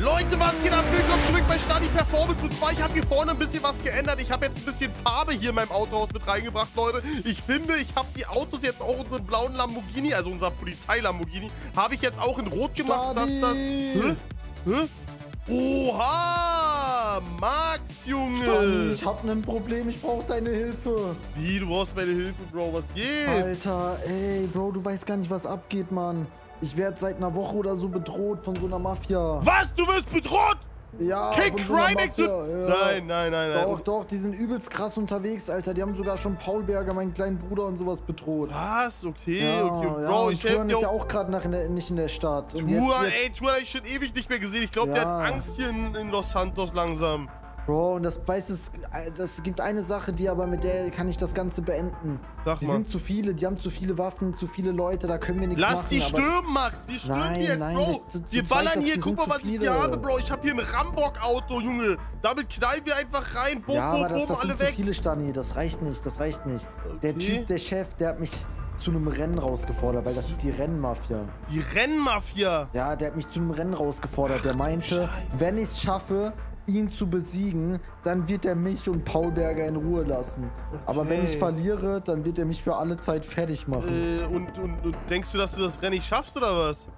Leute, was geht ab? Willkommen zurück bei Stadi Performance 2. Ich habe hier vorne ein bisschen was geändert. Ich habe jetzt ein bisschen Farbe hier in meinem Autohaus mit reingebracht, Leute. Ich finde, ich habe die Autos jetzt auch, unseren blauen Lamborghini, also unser Polizei-Lamborghini, habe ich jetzt auch in Rot gemacht, Stadi. Dass das... Oha! Max, Junge! Stadi, ich habe ein Problem, ich brauche deine Hilfe. Wie, du brauchst meine Hilfe, Bro? Was geht? Alter, ey, Bro, du weißt gar nicht, was abgeht, Mann. Ich werde seit einer Woche oder so bedroht von so einer Mafia. Was? Du wirst bedroht? Ja, Kick von so einer Mafia. Ja. Nein. Doch, die sind übelst krass unterwegs, Alter. Die haben sogar schon Paul Berger, meinen kleinen Bruder und sowas bedroht. Was? Okay, ja, okay. Bro, ja, ich helfe dir. Ist ja auch gerade nicht in der Stadt. Tuan habe ich schon ewig nicht mehr gesehen. Ich glaube, der hat Angst hier in Los Santos langsam. Bro, und das gibt eine Sache, die aber mit der kann ich das Ganze beenden. Sag mal. Die sind zu viele, die haben zu viele Waffen, zu viele Leute, da können wir nichts machen. Lass die stürmen, Max, die stürmen jetzt, Bro. Wir ballern hier, guck mal, was ich hier habe, Bro. Ich habe hier ein Rambock-Auto, Junge. Damit knallen wir einfach rein, boom, boom, boom, alle weg. Das sind zu viele, Stani, das reicht nicht. Okay. Der Typ, der Chef, der hat mich zu einem Rennen rausgefordert, weil das ist die Rennmafia. Die Rennmafia? Ja, der hat mich zu einem Rennen rausgefordert. Der meinte, wenn ich es schaffe, ihn zu besiegen, dann wird er mich und Paul Berger in Ruhe lassen. Okay. Aber wenn ich verliere, dann wird er mich für alle Zeit fertig machen. Und denkst du, dass du das Rennen nicht schaffst, oder was?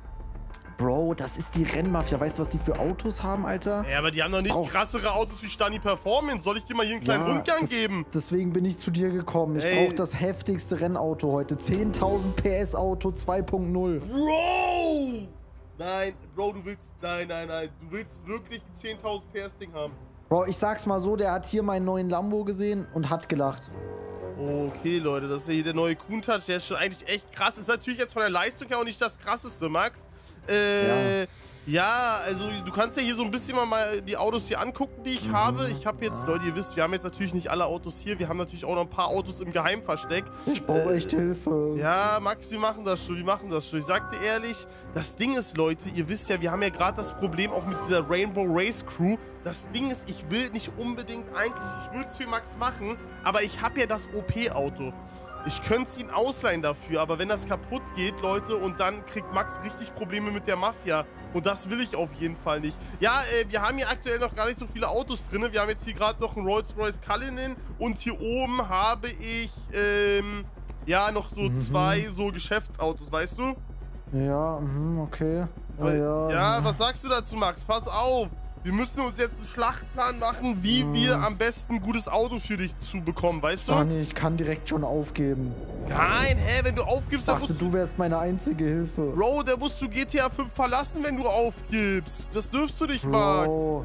Bro, das ist die Rennmafia. Weißt du, was die für Autos haben, Alter? Ja, aber die haben doch nicht krassere Autos wie Stani Performance. Soll ich dir mal hier einen kleinen Rundgang geben? Deswegen bin ich zu dir gekommen. Ich brauche das heftigste Rennauto heute. 10.000 PS Auto 2.0. Bro! Nein, Bro, du willst... Nein. Du willst wirklich ein 10.000 PS-Ding haben. Bro, ich sag's mal so, der hat hier meinen neuen Lambo gesehen und hat gelacht. Okay, Leute, das ist ja hier der neue Countach. Der ist schon eigentlich echt krass. Ist natürlich jetzt von der Leistung her auch nicht das Krasseste, Max. Ja, also du kannst ja hier so ein bisschen mal die Autos hier angucken, die ich habe. Ich habe jetzt, Leute, ihr wisst, wir haben jetzt natürlich nicht alle Autos hier. Wir haben natürlich auch noch ein paar Autos im Geheimversteck. Ich brauche echt Hilfe. Ja, Max, wir machen das schon. Ich sag dir ehrlich, das Ding ist, Leute, ihr wisst ja, wir haben ja gerade das Problem auch mit dieser Rainbow Race Crew. Das Ding ist, ich will nicht unbedingt eigentlich, ich will es für Max machen, aber ich habe ja das OP-Auto. Ich könnte es ihn ausleihen dafür, aber wenn das kaputt geht, Leute, und dann kriegt Max richtig Probleme mit der Mafia. Und das will ich auf jeden Fall nicht. Ja, wir haben hier aktuell noch gar nicht so viele Autos drin. Wir haben jetzt hier gerade noch einen Rolls-Royce Cullinan. Und hier oben habe ich, ja, noch so zwei so Geschäftsautos, weißt du? Ja, okay. Ja, was sagst du dazu, Max? Pass auf. Wir müssen uns jetzt einen Schlachtplan machen, wie wir am besten ein gutes Auto für dich zu bekommen, weißt du? Ah, nee, ich kann direkt schon aufgeben. Nein, hä, wenn du aufgibst, dann musst du... du wärst meine einzige Hilfe. Bro, der musst du GTA 5 verlassen, wenn du aufgibst. Das dürfst du nicht, Bro. Max.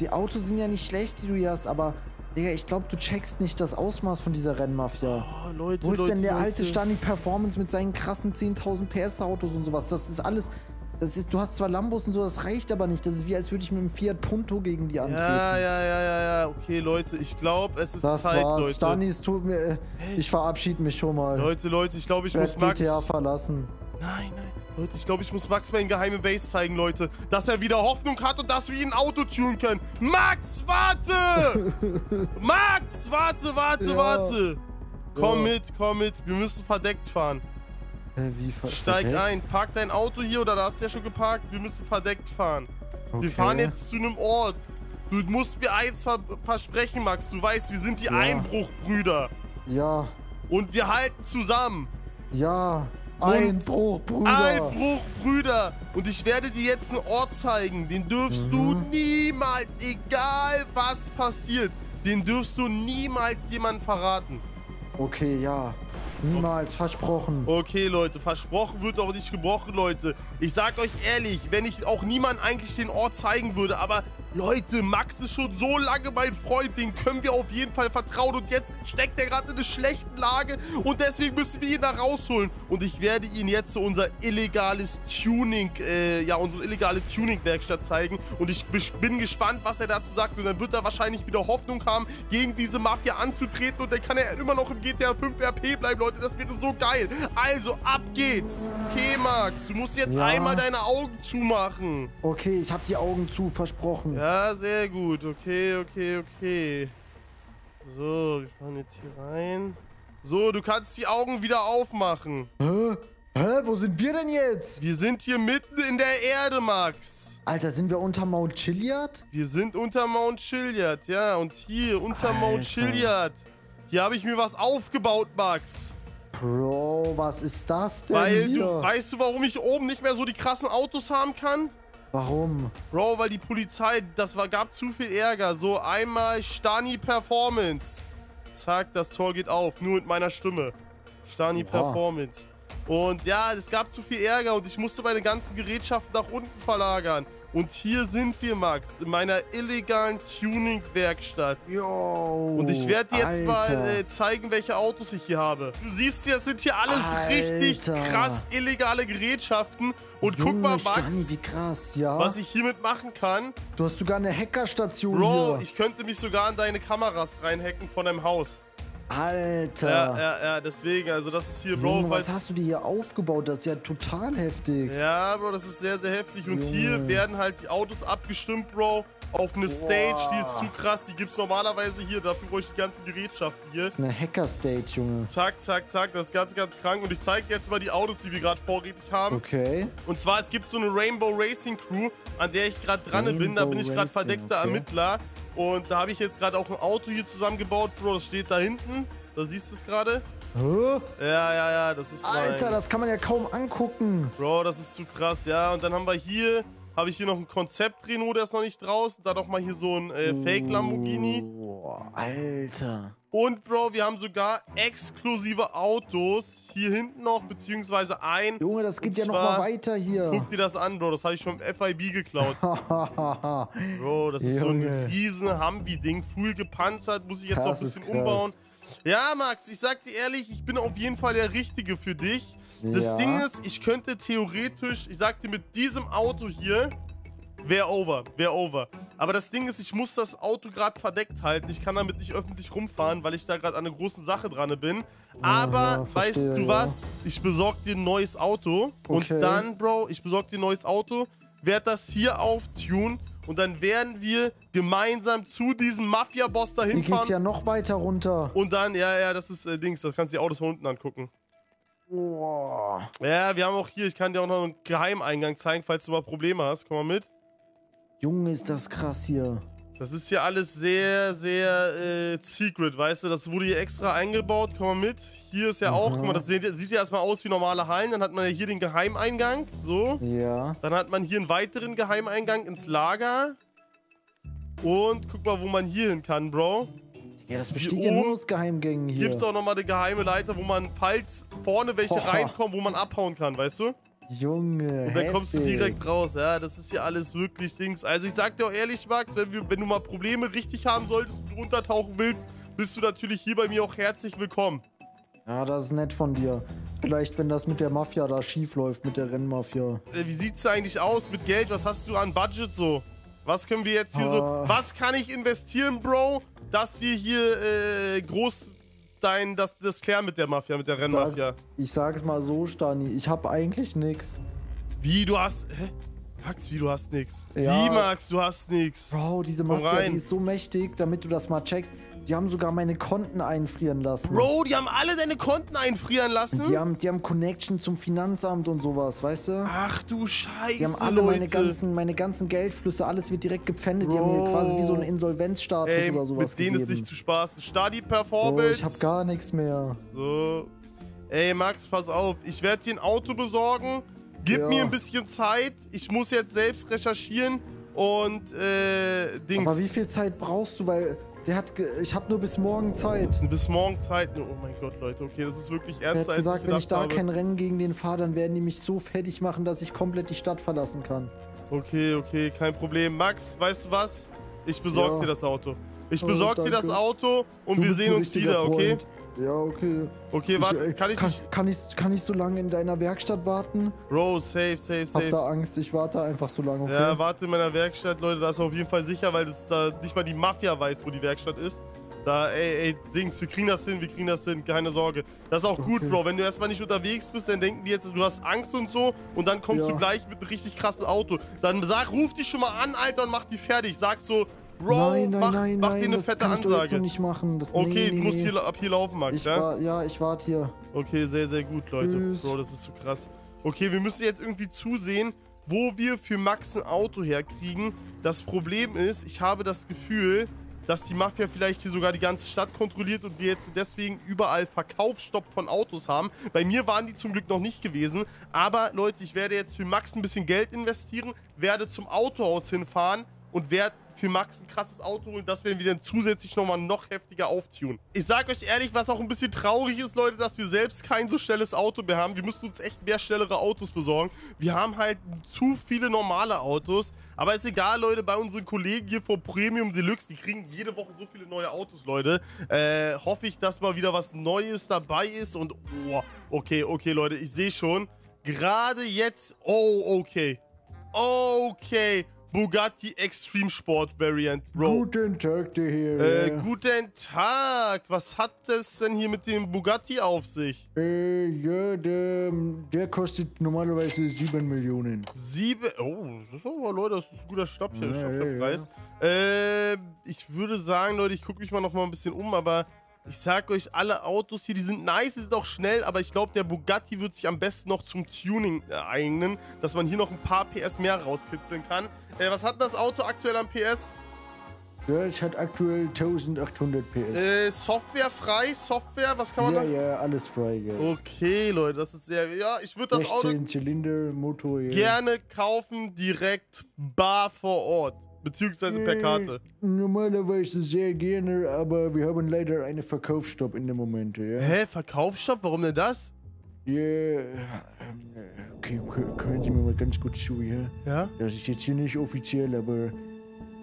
Die Autos sind ja nicht schlecht, die du hier hast, aber... Digga, ich glaube, du checkst nicht das Ausmaß von dieser Rennmafia. Oh, Leute, wo ist denn der alte Stani Performance mit seinen krassen 10.000 PS-Autos und sowas? Das ist alles... du hast zwar Lambos und so, das reicht aber nicht. Das ist wie, als würde ich mit dem Fiat Punto gegen die antreten. Ja. Okay, Leute, ich glaube, es ist Zeit, Leute. Stani, es tut mir... Ich verabschiede mich schon mal. Leute, ich glaube, ich muss Max... GTA verlassen. Nein. Leute, ich glaube, ich muss Max meine geheime Base zeigen, Leute. Dass er wieder Hoffnung hat und dass wir ihn autotunen können. Max, warte! Max, warte. Komm mit. Wir müssen verdeckt fahren. Steig ein, park dein Auto hier, oder da hast du ja schon geparkt. Wir müssen verdeckt fahren. Okay. Wir fahren jetzt zu einem Ort. Du musst mir eins versprechen, Max. Du weißt, wir sind die Einbruchbrüder. Ja. Und wir halten zusammen. Ja. Einbruchbrüder. Und ich werde dir jetzt einen Ort zeigen. Den dürfst du niemals, egal was passiert, den dürfst du niemals jemandem verraten. Okay, ja. Niemals, versprochen. Okay, Leute, versprochen wird auch nicht gebrochen, Leute. Ich sag euch ehrlich, wenn ich auch niemand eigentlich den Ort zeigen würde, aber Leute, Max ist schon so lange mein Freund, den können wir auf jeden Fall vertrauen und jetzt steckt er gerade in einer schlechten Lage und deswegen müssen wir ihn da rausholen und ich werde ihn jetzt so unser illegales Tuning, unsere illegale Tuning-Werkstatt zeigen und ich bin gespannt, was er dazu sagt und dann wird er wahrscheinlich wieder Hoffnung haben, gegen diese Mafia anzutreten und dann kann er immer noch im GTA 5 RP bleiben, Leute, das wäre so geil. Also, ab geht's. Okay, Max, du musst jetzt einmal deine Augen zumachen. Okay, ich habe die Augen zu, versprochen. Ja, sehr gut. Okay. So, wir fahren jetzt hier rein. So, du kannst die Augen wieder aufmachen. Hä? Wo sind wir denn jetzt? Wir sind hier mitten in der Erde, Max. Alter, sind wir unter Mount Chiliad? Wir sind unter Mount Chiliad, ja. Und hier, unter Alter. Mount Chiliad. Hier habe ich mir was aufgebaut, Max. Bro, was ist das denn? Weißt du, warum ich oben nicht mehr so die krassen Autos haben kann? Warum? Bro, weil die Polizei, gab zu viel Ärger. So einmal Stani Performance. Zack, das Tor geht auf. Nur mit meiner Stimme. Stani Performance. Und ja, es gab zu viel Ärger und ich musste meine ganzen Gerätschaften nach unten verlagern. Und hier sind wir, Max, in meiner illegalen Tuning-Werkstatt. Yo, und ich werde dir jetzt mal zeigen, welche Autos ich hier habe. Du siehst hier, es sind hier alles richtig krass illegale Gerätschaften. Und Junge, guck mal, Max, was ich hiermit machen kann. Du hast sogar eine Hackerstation hier. Bro, ich könnte mich sogar in deine Kameras reinhacken von deinem Haus. Alter. Ja, deswegen, also das ist hier, Bro. Junge, was hast du dir hier aufgebaut? Das ist ja total heftig. Ja, Bro, das ist sehr, sehr heftig. Und hier werden halt die Autos abgestimmt, Bro, auf eine Stage. Die ist zu krass. Die gibt's normalerweise hier. Dafür brauche ich die ganzen Gerätschaften hier. Das ist eine Hacker-Stage, Junge. Zack, zack, zack. Das ist ganz, ganz krank. Und ich zeige dir jetzt mal die Autos, die wir gerade vorrätig haben. Okay. Und zwar, es gibt so eine Rainbow Racing Crew, an der ich gerade dran bin. Da bin ich gerade verdeckter Ermittler. Und da habe ich jetzt gerade auch ein Auto hier zusammengebaut, Bro. Das steht da hinten. Da siehst du es gerade. Huh? Ja, das ist Alter, das kann man ja kaum angucken. Bro, das ist zu krass, ja. Und dann haben wir hier, habe ich hier noch ein Konzept-Renault, der ist noch nicht draußen. Dann noch mal hier so ein Fake-Lamborghini. Alter. Und, Bro, wir haben sogar exklusive Autos hier hinten noch, beziehungsweise ein. Junge, das geht ja noch mal weiter hier. Guck dir das an, Bro. Das habe ich vom FIB geklaut. Bro, das ist so ein riesen Humvee-Ding. Full gepanzert, muss ich jetzt noch ein bisschen umbauen. Ja, Max, ich sag dir ehrlich, ich bin auf jeden Fall der Richtige für dich. Das Ding ist, ich könnte theoretisch, ich sag dir, mit diesem Auto hier, wäre over. Aber das Ding ist, ich muss das Auto gerade verdeckt halten. Ich kann damit nicht öffentlich rumfahren, weil ich da gerade an einer großen Sache dran bin. Aber, weißt du was? Ich besorge dir ein neues Auto. Okay. Und dann, Bro, werde das hier auftunen. Und dann werden wir gemeinsam zu diesem Mafia-Boss da hinfahren. Hier geht's ja noch weiter runter. Und dann, das ist Dings. Das kannst du die Autos von unten angucken. Ja, wir haben auch hier, ich kann dir auch noch einen Geheimeingang zeigen, falls du mal Probleme hast. Komm mal mit. Junge, ist das krass hier. Das ist hier alles sehr, sehr secret, weißt du? Das wurde hier extra eingebaut. Komm mal mit. Hier ist ja auch, guck mal, das sieht ja erstmal aus wie normale Hallen. Dann hat man ja hier den Geheimeingang, so. Ja. Dann hat man hier einen weiteren Geheimeingang ins Lager. Und guck mal, wo man hier hin kann, Bro. Ja, das besteht ja nur aus Geheimgängen hier. Gibt's auch nochmal eine geheime Leiter, wo man, falls vorne welche reinkommen, wo man abhauen kann, weißt du? Junge, und dann kommst du direkt raus. Ja, das ist ja alles wirklich Dings. Also ich sag dir auch ehrlich, Max, wenn du mal Probleme richtig haben solltest und runtertauchen willst, bist du natürlich hier bei mir auch herzlich willkommen. Ja, das ist nett von dir. Vielleicht, wenn das mit der Mafia da schief läuft, mit der Rennmafia. Wie sieht's eigentlich aus mit Geld? Was hast du an Budget so? Was können wir jetzt hier was kann ich investieren, Bro, dass wir hier groß... das klären mit der Mafia, mit der Rennmafia. Ich sag's mal so, Stani, ich hab eigentlich nix. Wie, du hast... Hä? Max, wie, du hast nix? Ja. Wie, Max, du hast nix? Bro, diese Mafia, die ist so mächtig, damit du das mal checkst. Die haben sogar meine Konten einfrieren lassen. Bro, die haben alle deine Konten einfrieren lassen? Die haben Connection zum Finanzamt und sowas, weißt du? Ach du Scheiße, die haben alle meine ganzen Geldflüsse, alles wird direkt gepfändet. Bro. Die haben hier quasi wie so einen Insolvenzstatus oder sowas mit denen gegeben. Ist nicht zu spaßen. Stadi Performance. Oh, ich hab gar nichts mehr. So. Ey, Max, pass auf. Ich werde dir ein Auto besorgen. Gib mir ein bisschen Zeit. Ich muss jetzt selbst recherchieren und Dings. Aber wie viel Zeit brauchst du? Weil ich habe nur bis morgen Zeit. Bis morgen Zeit? Oh mein Gott, Leute. Okay, das ist wirklich ernst. Er hat gesagt, wenn ich da kein Rennen gegen den fahre, dann werden die mich so fertig machen, dass ich komplett die Stadt verlassen kann. Okay, okay, kein Problem. Max, weißt du was? Ich besorge dir das Auto. Ich besorge dir das Auto und wir sehen uns wieder, okay? Freund. Ja, okay. Okay, warte, kann ich so lange in deiner Werkstatt warten? Bro, safe. Ich hab da Angst, ich warte einfach so lange, okay? Ja, warte in meiner Werkstatt, Leute, da ist auf jeden Fall sicher, weil das da nicht mal die Mafia weiß, wo die Werkstatt ist. Da, Dings, wir kriegen das hin, keine Sorge. Das ist auch gut, Bro, wenn du erstmal nicht unterwegs bist, dann denken die jetzt, du hast Angst und so und dann kommst du gleich mit einem richtig krassen Auto. Dann ruf dich schon mal an, Alter, und mach die fertig. Sag so... Bro, mach dir eine fette Ansage. Das kannst du nicht machen. Okay, du musst ab hier laufen, Max, ja? Ja, ich warte hier. Okay, sehr, sehr gut, Leute. Bro, das ist so krass. Okay, wir müssen jetzt irgendwie zusehen, wo wir für Max ein Auto herkriegen. Das Problem ist, ich habe das Gefühl, dass die Mafia vielleicht hier sogar die ganze Stadt kontrolliert und wir jetzt deswegen überall Verkaufsstopp von Autos haben. Bei mir waren die zum Glück noch nicht gewesen. Aber Leute, ich werde jetzt für Max ein bisschen Geld investieren, werde zum Autohaus hinfahren und werde für Max ein krasses Auto holen. Das werden wir dann zusätzlich nochmal noch heftiger auftunen. Ich sage euch ehrlich, was auch ein bisschen traurig ist, Leute, dass wir selbst kein so schnelles Auto mehr haben. Wir müssen uns echt mehr schnellere Autos besorgen. Wir haben halt zu viele normale Autos. Aber ist egal, Leute, bei unseren Kollegen hier vom Premium Deluxe, die kriegen jede Woche so viele neue Autos, Leute. Hoffe ich, dass mal wieder was Neues dabei ist und... Oh, okay, Leute, ich sehe schon. Gerade jetzt... Oh, okay. Okay. Bugatti Extreme Sport Variant, Bro. Guten Tag, dir hier. Guten Tag. Was hat das denn hier mit dem Bugatti auf sich? Ja, der kostet normalerweise 7 Millionen. 7? Oh, das ist aber, Leute, das ist ein guter Stopp hier. Preis. Ich würde sagen, Leute, ich gucke mich mal noch mal ein bisschen um, aber ich sag euch, alle Autos hier, die sind nice, die sind auch schnell, aber ich glaube, der Bugatti wird sich am besten noch zum Tuning eignen, dass man hier noch ein paar PS mehr rauskitzeln kann. Was hat das Auto aktuell an PS? Ja, es hat aktuell 1800 PS. Software frei? Software? Was kann man da? Ja, alles frei, ja. Okay, Leute, das ist sehr... Ja, ich würde das Auto... 16 Zylinder, Motor, ja. Gerne kaufen, direkt bar vor Ort. Beziehungsweise per Karte. Normalerweise sehr gerne, aber wir haben leider einen Verkaufsstopp in dem Moment, ja. Hä, Verkaufsstopp? Warum denn das? Ja, okay, hören Sie mir mal ganz kurz zu, ja? Ja? Das ist jetzt hier nicht offiziell, aber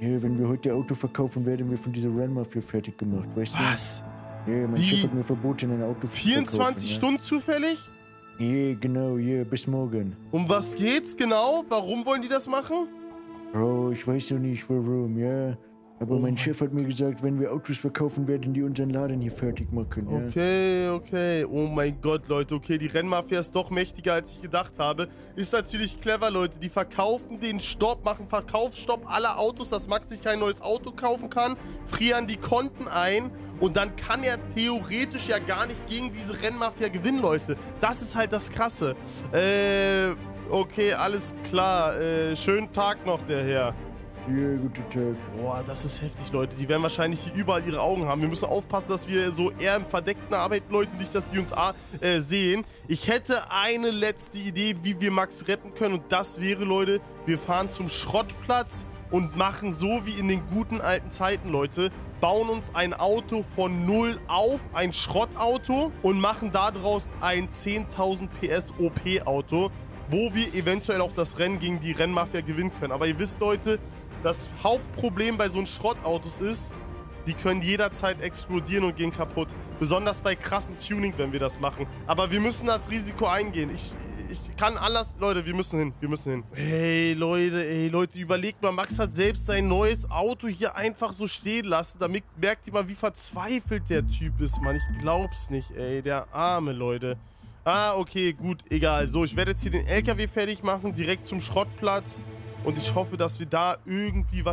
ja, wenn wir heute Auto verkaufen, werden wir von dieser Run-Mafia fertig gemacht, weißt du? Was? Ja, mein Chef hat mir verboten, ein Auto zu verkaufen. 24 Stunden zufällig? Ja, genau, ja, bis morgen. Um was geht's genau? Warum wollen die das machen? Bro, ich weiß doch nicht warum, ja. Aber mein Chef hat mir gesagt, wenn wir Autos verkaufen, werden die unseren Laden hier fertig machen, ja. Okay. Oh mein Gott, Leute. Okay, die Rennmafia ist doch mächtiger, als ich gedacht habe. Ist natürlich clever, Leute. Die verkaufen den Stopp, machen Verkaufsstopp aller Autos, dass Max sich kein neues Auto kaufen kann, frieren die Konten ein und dann kann er theoretisch ja gar nicht gegen diese Rennmafia gewinnen, Leute. Das ist halt das Krasse. Okay, alles klar. Schönen Tag noch, der Herr. Ja, guten Tag. Boah, das ist heftig, Leute. Die werden wahrscheinlich hier überall ihre Augen haben. Wir müssen aufpassen, dass wir so eher im Verdeckten arbeiten, Leute, nicht, dass die uns sehen. Ich hätte eine letzte Idee, wie wir Max retten können. Und das wäre, Leute, wir fahren zum Schrottplatz und machen so wie in den guten alten Zeiten, Leute. Bauen uns ein Auto von null auf, ein Schrottauto, und machen daraus ein 10.000 PS OP-Auto, wo wir eventuell auch das Rennen gegen die Rennmafia gewinnen können. Aber ihr wisst, Leute, das Hauptproblem bei so einem Schrottautos ist, die können jederzeit explodieren und gehen kaputt. Besonders bei krassen Tuning, wenn wir das machen. Aber wir müssen das Risiko eingehen. Ich kann anders... Leute, wir müssen hin. Hey, Leute, überlegt mal, Max hat selbst sein neues Auto hier einfach so stehen lassen. Damit merkt ihr mal, wie verzweifelt der Typ ist, Mann. Ich glaub's nicht, ey. Der arme, Leute. Ah, okay, gut, egal. So, ich werde jetzt hier den LKW fertig machen, direkt zum Schrottplatz. Und ich hoffe, dass wir da irgendwie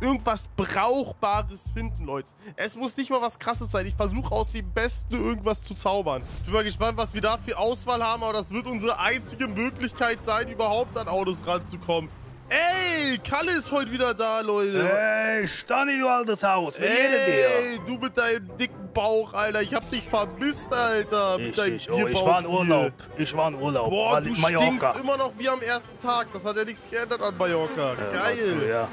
irgendwas Brauchbares finden, Leute. Es muss nicht mal was Krasses sein. Ich versuche aus dem Besten irgendwas zu zaubern. Ich bin mal gespannt, was wir da für Auswahl haben, aber das wird unsere einzige Möglichkeit sein, überhaupt an Autos ranzukommen. Ey, Kalle ist heute wieder da, Leute. Ey, Stani, du altes Haus. Ey, du mit deinem dicken Bauch, Alter. Ich hab dich vermisst, Alter. Ich war in Urlaub. Boah, du stinkst immer noch wie am ersten Tag. Das hat ja nichts geändert an Mallorca. Geil.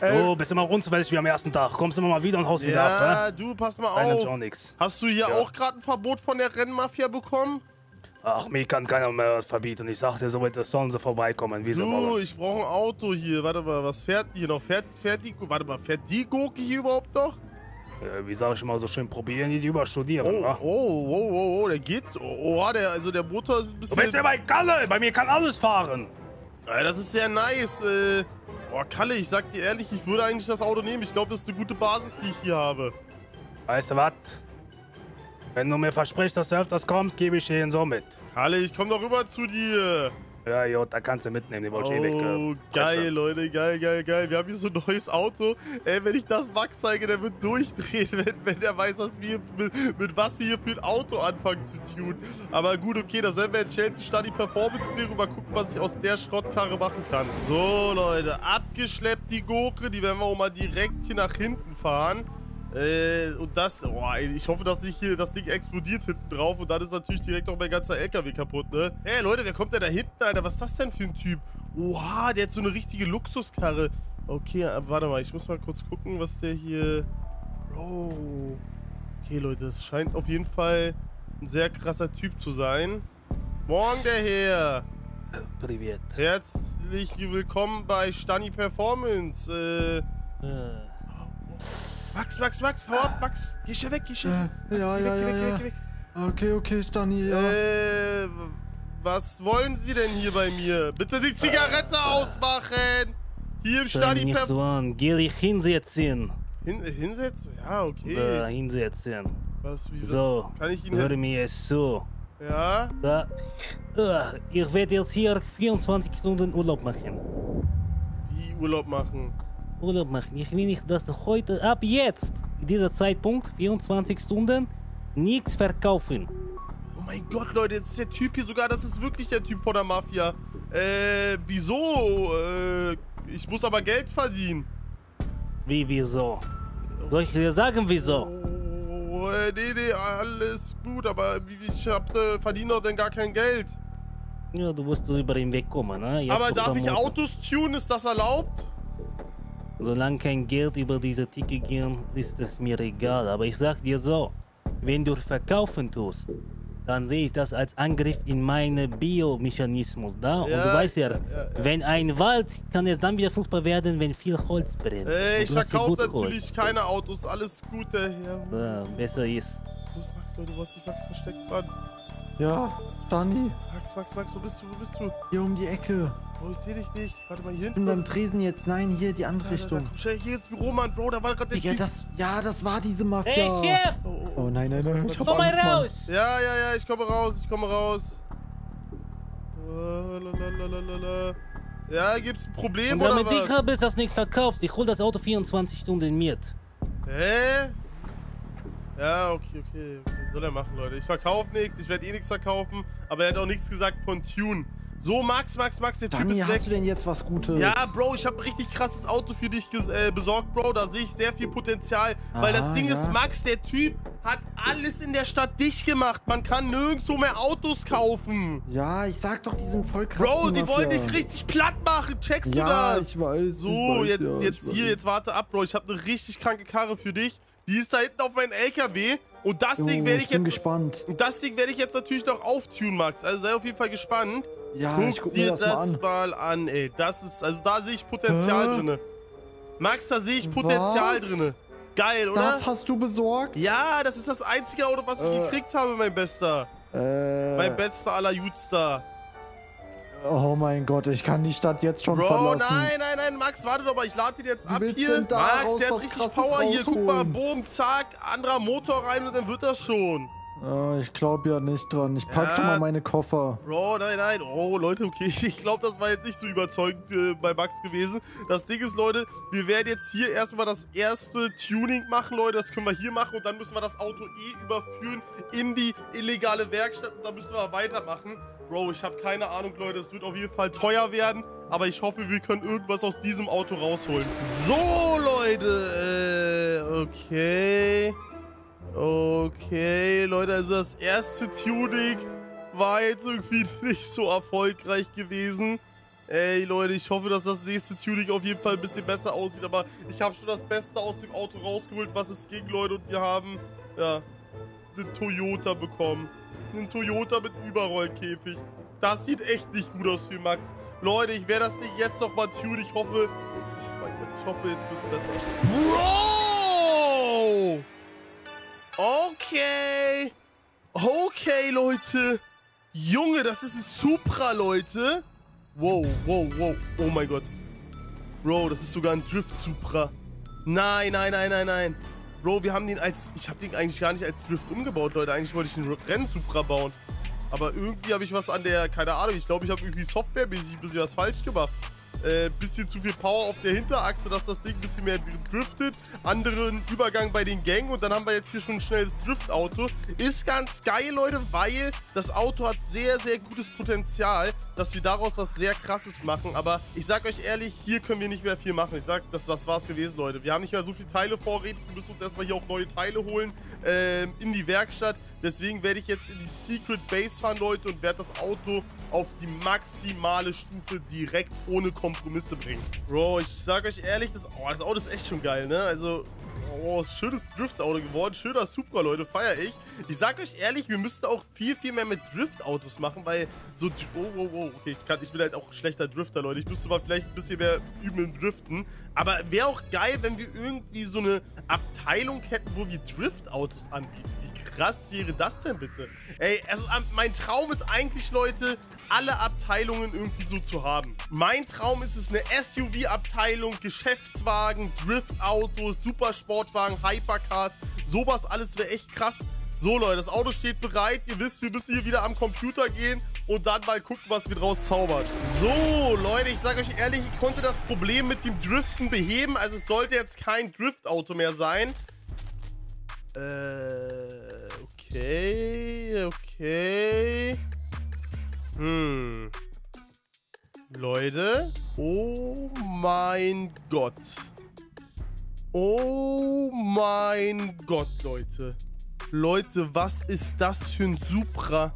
Ja. Du bist immer unzuverlässig wie am ersten Tag. Kommst immer mal wieder und haust wieder ab. Ja, du, pass mal auf. Auch nix. Hast du hier auch gerade ein Verbot von der Rennmafia bekommen? Ach, mir kann keiner mehr verbieten. Ich sagte, so weit sollen sie vorbeikommen. Wie du, ich brauche ein Auto hier. Warte mal, was fährt hier noch? Fährt die Gurke hier überhaupt noch? Wie sage ich mal so schön, probieren die überstudieren. Oh, der geht's. Also der Motor ist ein bisschen... Du bist ja bei Kalle. Bei mir kann alles fahren. Ja, das ist sehr nice. Kalle, ich sag dir ehrlich, ich würde eigentlich das Auto nehmen. Ich glaube, das ist eine gute Basis, die ich hier habe. Weißt du was? Wenn du mir versprichst, dass du öfters kommst, gebe ich dir ihn so mit. Kalle, ich komme doch rüber zu dir. Ja, jo, da kannst du mitnehmen, den wollte ich eh weg. Oh, geil, Leute, geil, geil, geil. Wir haben hier so ein neues Auto. Ey, wenn ich das Max zeige, der wird durchdrehen, wenn der weiß, was wir mit was wir hier für ein Auto anfangen zu tunen. Aber gut, okay, da sollen wir in Chelsea Stadt die Performance Biro mal gucken, was ich aus der Schrottkarre machen kann. So, Leute, abgeschleppt die Gurke. Die werden wir auch mal direkt hier nach hinten fahren. Und das, boah, ich hoffe, dass nicht hier das Ding explodiert hinten drauf und dann ist natürlich direkt auch mein ganzer LKW kaputt, ne? Hey Leute, wer kommt denn da hinten, Alter? Was ist das denn für ein Typ? Oha, der hat so eine richtige Luxuskarre. Okay, warte mal, ich muss mal kurz gucken, was der hier... Bro. Okay, Leute, das scheint auf jeden Fall ein sehr krasser Typ zu sein. Morgen, der Herr. Privet. Herzlich willkommen bei Stani Performance. Max, hau ab, Max. Geh schnell weg, geh schnell. Geh weg. Okay, Stani, ja. Was wollen Sie denn hier bei mir? Bitte die Zigarette ausmachen. Hier im Stani nicht so an. Geh dich hinsetzen. Hinsetzen? Ja, okay. Hinsetzen. Was, wie, so, was? Kann ich Ihnen... Hör mir jetzt so. Ja? Da. Ich werde jetzt hier 24 Stunden Urlaub machen. Wie Urlaub machen? Urlaub machen. Ich will nicht, dass heute, ab jetzt, dieser Zeitpunkt, 24 Stunden, nichts verkaufen. Oh mein Gott, Leute, jetzt ist der Typ hier sogar, das ist wirklich der Typ von der Mafia. Wieso? Ich muss aber Geld verdienen. Wie, wieso? Soll ich dir sagen, wieso? Oh, nee, alles gut, aber ich verdiene doch denn gar kein Geld. Ja, du musst über ihn wegkommen, ne? Jetzt aber darf ich Autos tunen, ist das erlaubt? Solange kein Geld über diese Ticket gehen, ist es mir egal. Aber ich sag dir so, wenn du verkaufen tust, dann sehe ich das als Angriff in meinen Biomechanismus. Da? Ja, und du weißt ja, wenn ein Wald, kann es dann wieder fruchtbar werden, wenn viel Holz brennt. Ich verkaufe natürlich keine Autos, alles Gute. Ja, besser ist. Los, Max, Leute, wo hat sich Max versteckt, Mann? Ja, Stani. Max, wo bist du? Hier um die Ecke. Oh, ich seh dich nicht. Warte mal, hier hinten. Ich bin beim Tresen jetzt. Nein, hier, die andere Richtung. Da, komm schnell, hier ins Büro, Mann, Bro, da war gerade der Typ. Ja, das war diese Mafia. Hey, Chef! Oh, nein, ich komm mal raus! Mann. Ja, ich komme raus. Lalalala. Ja, gibt's ein Problem, oder was? Damit sicher bist, dass nichts verkaufst. Ich hol das Auto 24 Stunden mit. Hä? Ja, okay. Was soll er machen, Leute? Ich verkaufe nichts, ich werde eh nichts verkaufen, aber er hat auch nichts gesagt von Tune. So, Max, der Typ ist weg. Hast du denn jetzt was Gutes? Ja, Bro, ich habe ein richtig krasses Auto für dich besorgt, Bro. Da sehe ich sehr viel Potenzial, weil das Ding ist, Max, der Typ hat alles in der Stadt dicht gemacht. Man kann nirgendwo mehr Autos kaufen. Ja, ich sag doch, die sind voll krass. Bro, die wollen dich richtig platt machen. Checkst du das? Ja, ich weiß. So, jetzt warte ab, Bro. Ich habe eine richtig kranke Karre für dich. Die ist da hinten auf meinem LKW. Und das Ding werde ich jetzt... gespannt. Und das Ding werde ich jetzt natürlich noch auftunen, Max. Also sei auf jeden Fall gespannt. Ja, guck dir das mal an, ey. Das ist... Also da sehe ich Potenzial drin. Max, da sehe ich Potenzial drin. Geil, oder? Das hast du besorgt? Ja, das ist das einzige Auto, was ich gekriegt habe, mein Bester. Mein Bester aller Jutstar. Oh mein Gott, ich kann die Stadt jetzt schon verlassen. Bro, nein, Max, warte doch mal, ich lade den jetzt ab hier. Max, der hat richtig Power hier, guck mal, boom, zack, anderer Motor rein und dann wird das schon. Ich glaube ja nicht dran, ich packe schon mal meine Koffer. Bro, nein, oh Leute, okay, ich glaube, das war jetzt nicht so überzeugend bei Max gewesen. Das Ding ist, Leute, wir werden jetzt hier erstmal das erste Tuning machen, Leute, das können wir hier machen und dann müssen wir das Auto überführen in die illegale Werkstatt und dann müssen wir weitermachen. Bro, ich habe keine Ahnung, Leute. Es wird auf jeden Fall teuer werden. Aber ich hoffe, wir können irgendwas aus diesem Auto rausholen. So, Leute. Okay, Leute. Also das erste Tuning war jetzt irgendwie nicht so erfolgreich gewesen. Ey, Leute, ich hoffe, dass das nächste Tuning auf jeden Fall ein bisschen besser aussieht. Aber ich habe schon das Beste aus dem Auto rausgeholt, was es ging, Leute. Und wir haben, ja, den Toyota bekommen. Ein Toyota mit Überrollkäfig. Das sieht echt nicht gut aus für Max. Leute, ich werde das Ding jetzt noch mal tunen. Ich hoffe... Ich hoffe, jetzt wird es besser. Bro! Okay. Okay, Leute. Junge, das ist ein Supra, Leute. Wow. Oh mein Gott. Bro, das ist sogar ein Drift-Supra. Nein. Bro, wir haben den als... Ich habe den eigentlich gar nicht als Drift umgebaut, Leute. Eigentlich wollte ich einen Renn-Supra bauen. Aber irgendwie habe ich was an der, keine Ahnung, ich glaube, ich habe irgendwie softwaremäßig ein bisschen was falsch gemacht. Bisschen zu viel Power auf der Hinterachse, dass das Ding ein bisschen mehr driftet. Anderen Übergang bei den Gängen und dann haben wir jetzt hier schon ein schnelles Driftauto. Ist ganz geil, Leute, weil das Auto hat sehr, sehr gutes Potenzial, dass wir daraus was sehr Krasses machen. Aber ich sag euch ehrlich, hier können wir nicht mehr viel machen. Ich sag, das war's gewesen, Leute. Wir haben nicht mehr so viele Teile vorrätig. Wir müssen uns erstmal hier auch neue Teile holen in die Werkstatt. Deswegen werde ich jetzt in die Secret Base fahren, Leute, und werde das Auto auf die maximale Stufe direkt ohne Kompromisse bringen. Bro, ich sag euch ehrlich, das Auto ist echt schon geil, ne? Also, oh, schönes Driftauto geworden. Schöner Supra, Leute, feier ich. Ich sag euch ehrlich, wir müssten auch viel, viel mehr mit Driftautos machen, weil so... Oh, okay, ich bin halt auch schlechter Drifter, Leute. Ich müsste mal vielleicht ein bisschen mehr üben im Driften. Aber wäre auch geil, wenn wir irgendwie so eine Abteilung hätten, wo wir Driftautos anbieten. Krass wäre das denn bitte? Ey, also mein Traum ist eigentlich, Leute, alle Abteilungen irgendwie so zu haben. Mein Traum ist es, eine SUV-Abteilung, Geschäftswagen, Driftautos, Supersportwagen, Hypercars, sowas alles wäre echt krass. So, Leute, das Auto steht bereit. Ihr wisst, wir müssen hier wieder am Computer gehen und dann mal gucken, was wir draus zaubern. So, Leute, ich sage euch ehrlich, ich konnte das Problem mit dem Driften beheben. Also es sollte jetzt kein Driftauto mehr sein. Okay. Leute. Oh mein Gott. Oh mein Gott, Leute. Leute, was ist das für ein Supra?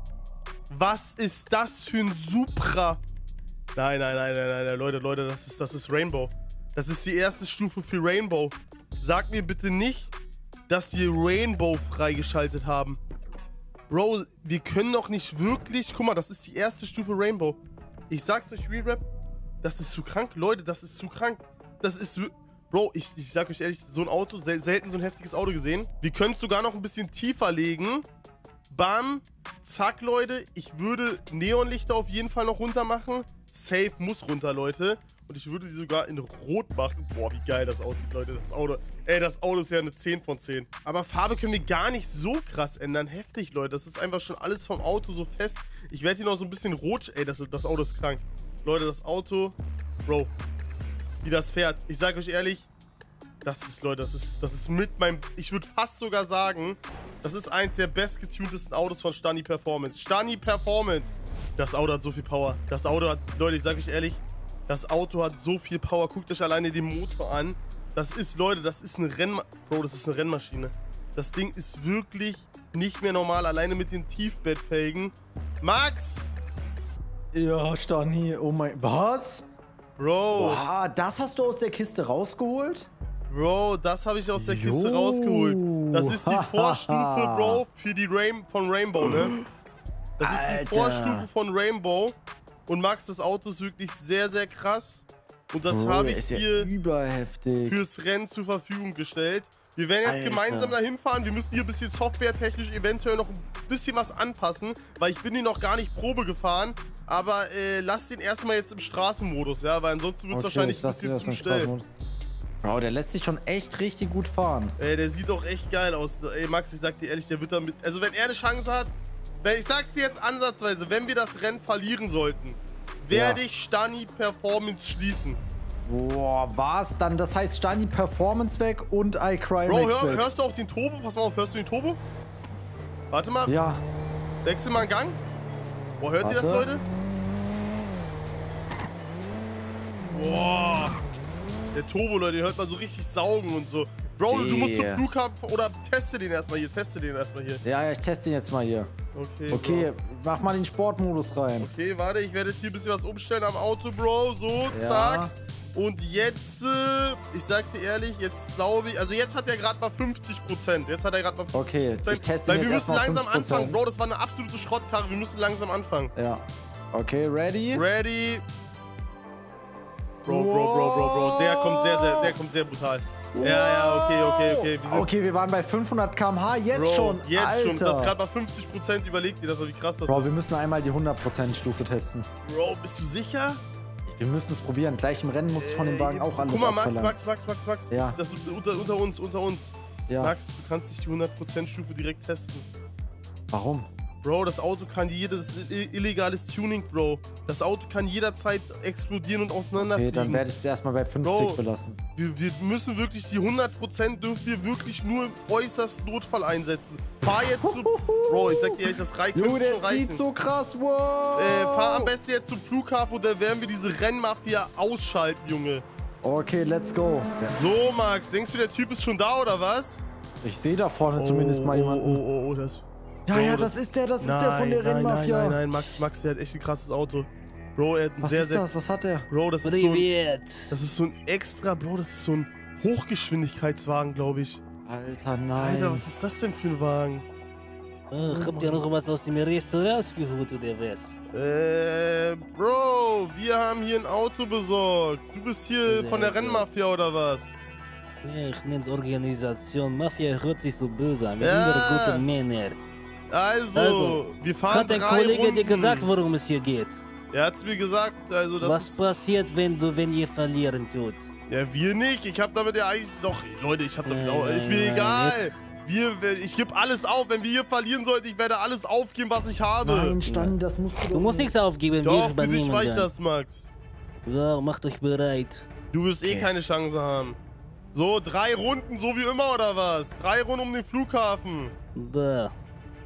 Was ist das für ein Supra? Nein, Leute, das ist Rainbow. Das ist die erste Stufe für Rainbow. Sagt mir bitte nicht, dass wir Rainbow freigeschaltet haben. Bro, wir können doch nicht wirklich... Guck mal, das ist die erste Stufe Rainbow. Ich sag's euch, Re-Rap, das ist zu krank. Leute, das ist zu krank. Das ist... Bro, ich sag euch ehrlich, so ein Auto, selten so ein heftiges Auto gesehen. Wir können es sogar noch ein bisschen tiefer legen. Bam. Zack, Leute. Ich würde Neonlichter auf jeden Fall noch runter machen. Safe muss runter, Leute. Und ich würde die sogar in Rot machen. Boah, wie geil das aussieht, Leute. Das Auto. Ey, das Auto ist ja eine 10 von 10. Aber Farbe können wir gar nicht so krass ändern. Heftig, Leute. Das ist einfach schon alles vom Auto so fest. Ich werde hier noch so ein bisschen rot... Ey, das Auto ist krank. Leute, das Auto... Bro, wie das fährt. Ich sage euch ehrlich, das ist mit meinem... Ich würde fast sogar sagen, das ist eins der bestgetuntesten Autos von Stani Performance. Stani Performance. Das Auto hat so viel Power. Das Auto hat... Leute, ich sage euch ehrlich, das Auto hat so viel Power. Guckt euch alleine den Motor an. Das ist, Leute, das ist eine Rennmaschine. Bro, das ist eine Rennmaschine. Das Ding ist wirklich nicht mehr normal. Alleine mit den Tiefbettfelgen. Max! Ja, Stani, oh mein... Was? Bro. Wow, das hast du aus der Kiste rausgeholt? Bro, das habe ich aus der Kiste rausgeholt. Das ist die Vorstufe, Bro, für die von Rainbow, ne? Das ist die Vorstufe von Rainbow. Und Max, das Auto ist wirklich sehr, sehr krass. Und das habe ich hier fürs Rennen zur Verfügung gestellt. Wir werden jetzt gemeinsam dahin fahren. Wir müssen hier ein bisschen softwaretechnisch eventuell noch ein bisschen was anpassen, weil ich bin hier noch gar nicht Probe gefahren. Aber lass den erstmal jetzt im Straßenmodus, ja, weil ansonsten wird es wahrscheinlich ein bisschen zu schnell. Bro, der lässt sich schon echt richtig gut fahren. Ey, der sieht doch echt geil aus. Ey, Max, ich sag dir ehrlich, der wird damit... Also, wenn er eine Chance hat... Ich sag's dir jetzt ansatzweise, wenn wir das Rennen verlieren sollten, werde ich Stani Performance schließen. Boah, was dann? Das heißt Stani Performance weg und iCrymax Bro, hörst du auch den Turbo? Pass mal auf, hörst du den Turbo? Warte mal. Ja. Wechsel mal einen Gang. Boah, hört ihr das, Leute? Boah. Der Turbo, Leute, hört man so richtig saugen und so. Bro, du musst zum Flughafen oder teste den erstmal hier, Ja, ich teste den jetzt mal hier. Okay, Bro, mach mal den Sportmodus rein. Okay, warte, ich werde jetzt hier ein bisschen was umstellen am Auto, Bro. So, zack. Und jetzt, ich sag dir ehrlich, jetzt glaube ich, also jetzt hat er gerade mal 50%. Jetzt hat er gerade mal 50%. Okay, ich teste den jetzt. Weil wir müssen langsam anfangen, Bro, das war eine absolute Schrottkarre, wir müssen langsam anfangen. Ja, okay, ready? Ready. Bro, der kommt sehr brutal. Wow. Ja, okay. Okay, wir waren bei 500 km/h jetzt schon, das ist gerade bei 50%, überlegt ihr das, wie krass das ist. Bro, wir müssen einmal die 100%-Stufe testen. Bro, bist du sicher? Wir müssen es probieren, gleich im Rennen muss ich von dem Wagen auch alles abverlangen. Guck mal, Max. Ja. Das ist unter uns. Ja. Max, du kannst nicht die 100%-Stufe direkt testen. Warum? Bro, das Auto kann das ist illegales Tuning, Bro. Das Auto kann jederzeit explodieren und auseinanderfliegen. Okay, dann werde ich es erstmal bei 50 Bro, belassen. Wir müssen wirklich die 100% dürfen wir wirklich nur im äußersten Notfall einsetzen. Fahr jetzt zu... Bro, ich sag dir ehrlich, das reicht schon reichen. Sieht so krass, wow. Fahr am besten jetzt zum Flughafen und dann werden wir diese Rennmafia ausschalten, Junge. Okay, let's go. Ja. So, Max, denkst du, der Typ ist schon da, oder was? Ich sehe da vorne zumindest mal jemanden. Das... Ja, ja, das ist der von der Rennmafia. Nein, Max, der hat echt ein krasses Auto. Bro, er hat ein was hat der? Bro, das ist so ein... Das ist so ein extra, Bro, das ist so ein Hochgeschwindigkeitswagen, glaube ich. Alter, nein. Alter, was ist das denn für ein Wagen? Ich hab dir noch was aus dem Rest rausgeholt, oder was? Bro, wir haben hier ein Auto besorgt. Du bist hier von der Rennmafia, oder was? Ja, ich nenn's Organisation. Mafia hört sich so böse an. Wir sind gute Männer. Also, wir fahren 3 Runden. Hat der Kollege dir gesagt, worum es hier geht? Er hat's mir gesagt, also das ist... Was passiert, wenn ihr verlieren tut? Ja, wir nicht. Ich hab damit ja eigentlich... Doch, Leute, ich hab damit auch... Ist mir egal. Ich gebe alles auf. Wenn wir hier verlieren sollten, ich werde alles aufgeben, was ich habe. Nein, Stani, das musst du... Du musst nichts aufgeben. Doch, für dich war ich das, Max. So, macht euch bereit. Du wirst eh keine Chance haben. So, 3 Runden, so wie immer, oder was? 3 Runden um den Flughafen. Da.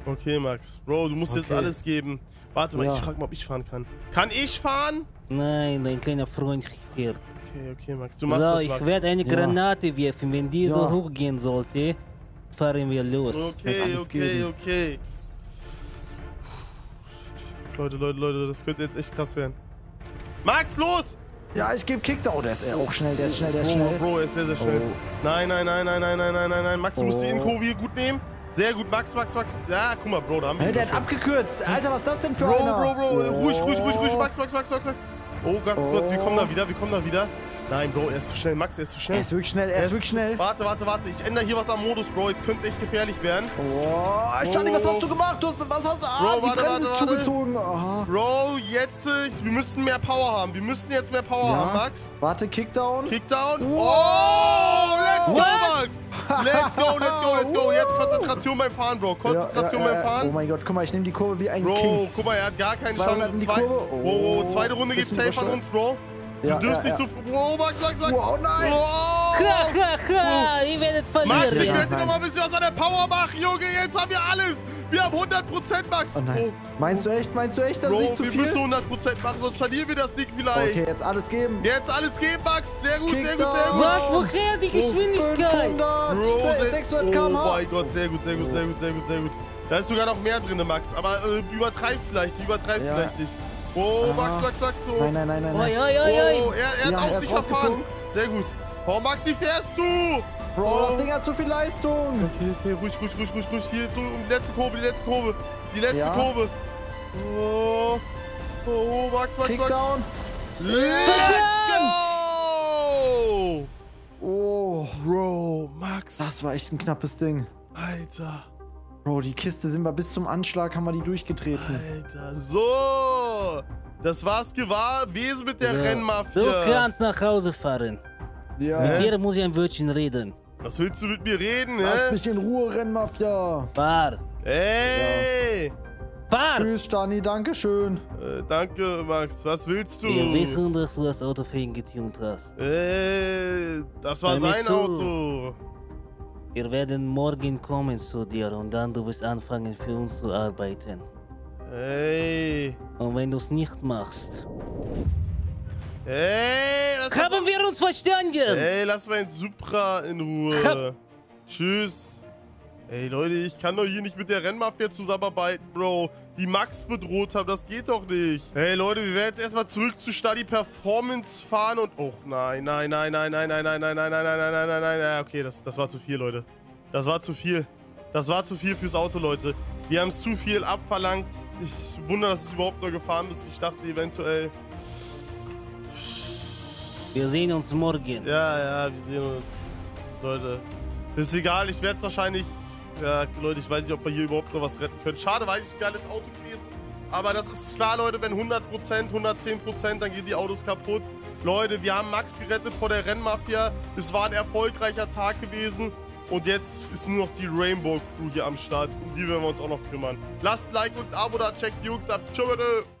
Okay, Max. Bro, du musst jetzt alles geben. Warte mal, ich frag mal, ob ich fahren kann. Kann ich fahren? Nein, dein kleiner Freund fährt. Okay, Max. Du machst das, Max. Ich werde eine Granate werfen. Wenn die so hochgehen sollte... fahren wir los. Okay. Leute, das könnte jetzt echt krass werden. Max, los! Ja, ich gebe Kickdown. Der ist auch schnell, der ist schnell. Bro, er ist sehr, sehr schnell. Nein. Max, du musst die Inkurve gut nehmen. Sehr gut, Max. Ja, guck mal, Bro, da haben wir... Der hat abgekürzt. Alter, was ist das denn für einer? Bro. Ruhig. Max. Oh Gott, wir kommen da wieder, Nein, Bro, er ist zu schnell. Max, er ist zu schnell. Er ist wirklich schnell. Warte. Ich ändere hier was am Modus, Bro. Jetzt könnte es echt gefährlich werden. Stani, was hast du gemacht? Bro, die Bremse ist zugezogen. Aha. Bro, jetzt... Wir müssten mehr Power haben. Wir müssen jetzt mehr Power haben, Max. Warte, Kickdown. Let's go, Max. Let's go. Jetzt Konzentration beim Fahren, Bro. Konzentration beim Fahren. Oh mein Gott, guck mal, ich nehme die Kurve wie ein King. Bro, guck mal, er hat gar keine Chance. Zweite Runde geht's safe an uns, Bro. Du dürfst nicht so... Wow, Max! Wow, nein! Ihr werdet verlieren. Max, ich könnte noch mal ein bisschen was an der Power machen, Junge. Jetzt haben wir alles. Wir haben 100%, Max. Meinst du echt, dass nicht zu viel? Bro, wir müssen 100% machen, sonst verlieren wir das Ding vielleicht. Okay, jetzt alles geben. Max. Sehr gut. Was? Woher die Geschwindigkeit? 500, 600 km/h. Oh mein Gott, sehr gut. Da ist sogar noch mehr drin, Max. Aber übertreib's vielleicht nicht. Oh, Max. Oh. Nein. Oh, er hat auch sich verfahren. Sehr gut. Oh, Max, wie fährst du? Bro, das Ding hat zu viel Leistung. Okay, ruhig. Hier so um die letzte Kurve, die letzte Kurve. Oh, Max. Kickdown. Let's go! Oh, Bro, Max. Das war echt ein knappes Ding. Alter. Bro, die Kiste sind wir bis zum Anschlag, haben wir die durchgetreten. Alter, so. Das war's gewesen mit der Rennmafia. Du kannst nach Hause fahren. Ja. Mit dir muss ich ein Wörtchen reden. Was willst du mit mir reden, hä? Lass mich in Ruhe, Rennmafia. Fahr. Ey. Fahr. Tschüss, Stani, danke schön. Danke, Max. Was willst du? Wir wissen, dass du das Auto für ihn getunt hast. Ey, das war sein Auto. Wir werden morgen kommen zu dir und dann du wirst anfangen für uns zu arbeiten. Hey! Und wenn du es nicht machst... Hey! Haben wir uns verstanden? Hey, lass mein Supra in Ruhe. Tschüss. Ey Leute, ich kann doch hier nicht mit der Rennmafia zusammenarbeiten, Bro. Die Max bedroht haben, das geht doch nicht. Hey Leute, wir werden jetzt erstmal zurück zu Stadi Performance fahren und... Och nein. Okay, das war zu viel, Leute. Das war zu viel fürs Auto, Leute. Wir haben es zu viel abverlangt. Ich wundere, dass es überhaupt noch gefahren ist. Ich dachte eventuell... Wir sehen uns morgen. Ja, wir sehen uns, Leute. Ist egal, ich werde es wahrscheinlich... Ja, Leute, ich weiß nicht, ob wir hier überhaupt noch was retten können. Schade, war eigentlich ein geiles Auto gewesen. Aber das ist klar, Leute, wenn 100%, 110%, dann gehen die Autos kaputt. Leute, wir haben Max gerettet vor der Rennmafia. Es war ein erfolgreicher Tag gewesen. Und jetzt ist nur noch die Rainbow Crew hier am Start. Um die werden wir uns auch noch kümmern. Lasst ein Like und ein Abo da, checkt die Jungs ab. Tschüss.